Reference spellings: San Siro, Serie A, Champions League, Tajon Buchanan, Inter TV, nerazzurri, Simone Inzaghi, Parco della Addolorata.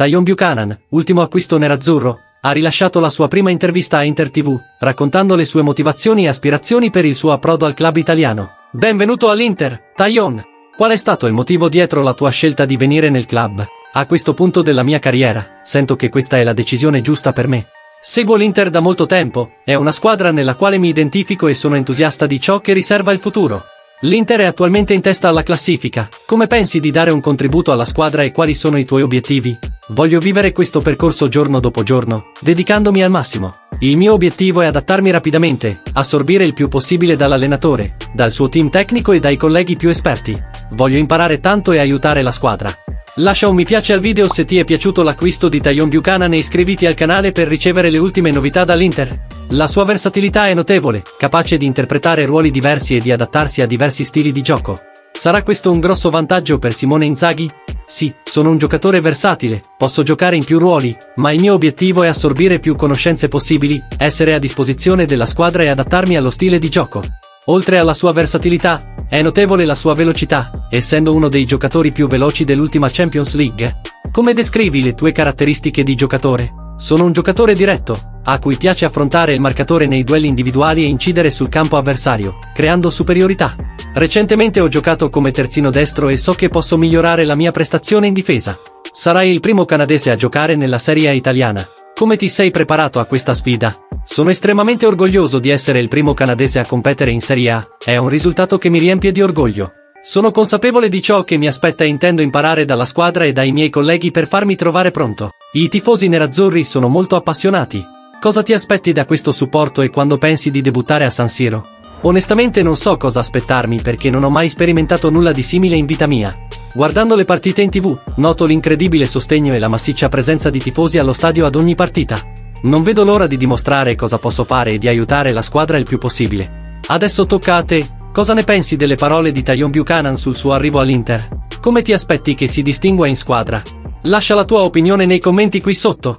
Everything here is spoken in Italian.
Tajon Buchanan, ultimo acquisto nerazzurro, ha rilasciato la sua prima intervista a Inter TV, raccontando le sue motivazioni e aspirazioni per il suo approdo al club italiano. Benvenuto all'Inter, Tajon! Qual è stato il motivo dietro la tua scelta di venire nel club? A questo punto della mia carriera, sento che questa è la decisione giusta per me. Seguo l'Inter da molto tempo, è una squadra nella quale mi identifico e sono entusiasta di ciò che riserva il futuro. L'Inter è attualmente in testa alla classifica, come pensi di dare un contributo alla squadra e quali sono i tuoi obiettivi? Voglio vivere questo percorso giorno dopo giorno, dedicandomi al massimo. Il mio obiettivo è adattarmi rapidamente, assorbire il più possibile dall'allenatore, dal suo team tecnico e dai colleghi più esperti. Voglio imparare tanto e aiutare la squadra. Lascia un mi piace al video se ti è piaciuto l'acquisto di Tajon Buchanan e iscriviti al canale per ricevere le ultime novità dall'Inter. La sua versatilità è notevole, capace di interpretare ruoli diversi e di adattarsi a diversi stili di gioco. Sarà questo un grosso vantaggio per Simone Inzaghi? Sì, sono un giocatore versatile, posso giocare in più ruoli, ma il mio obiettivo è assorbire più conoscenze possibili, essere a disposizione della squadra e adattarmi allo stile di gioco. Oltre alla sua versatilità, è notevole la sua velocità, essendo uno dei giocatori più veloci dell'ultima Champions League. Come descrivi le tue caratteristiche di giocatore? Sono un giocatore diretto, a cui piace affrontare il marcatore nei duelli individuali e incidere sul campo avversario, creando superiorità. Recentemente ho giocato come terzino destro e so che posso migliorare la mia prestazione in difesa. Sarai il primo canadese a giocare nella Serie A italiana. Come ti sei preparato a questa sfida? Sono estremamente orgoglioso di essere il primo canadese a competere in Serie A, è un risultato che mi riempie di orgoglio. Sono consapevole di ciò che mi aspetta e intendo imparare dalla squadra e dai miei colleghi per farmi trovare pronto. I tifosi nerazzurri sono molto appassionati. Cosa ti aspetti da questo supporto e quando pensi di debuttare a San Siro? Onestamente non so cosa aspettarmi perché non ho mai sperimentato nulla di simile in vita mia. Guardando le partite in TV, noto l'incredibile sostegno e la massiccia presenza di tifosi allo stadio ad ogni partita. Non vedo l'ora di dimostrare cosa posso fare e di aiutare la squadra il più possibile. Adesso tocca a te, cosa ne pensi delle parole di Tajon Buchanan sul suo arrivo all'Inter? Come ti aspetti che si distingua in squadra? Lascia la tua opinione nei commenti qui sotto.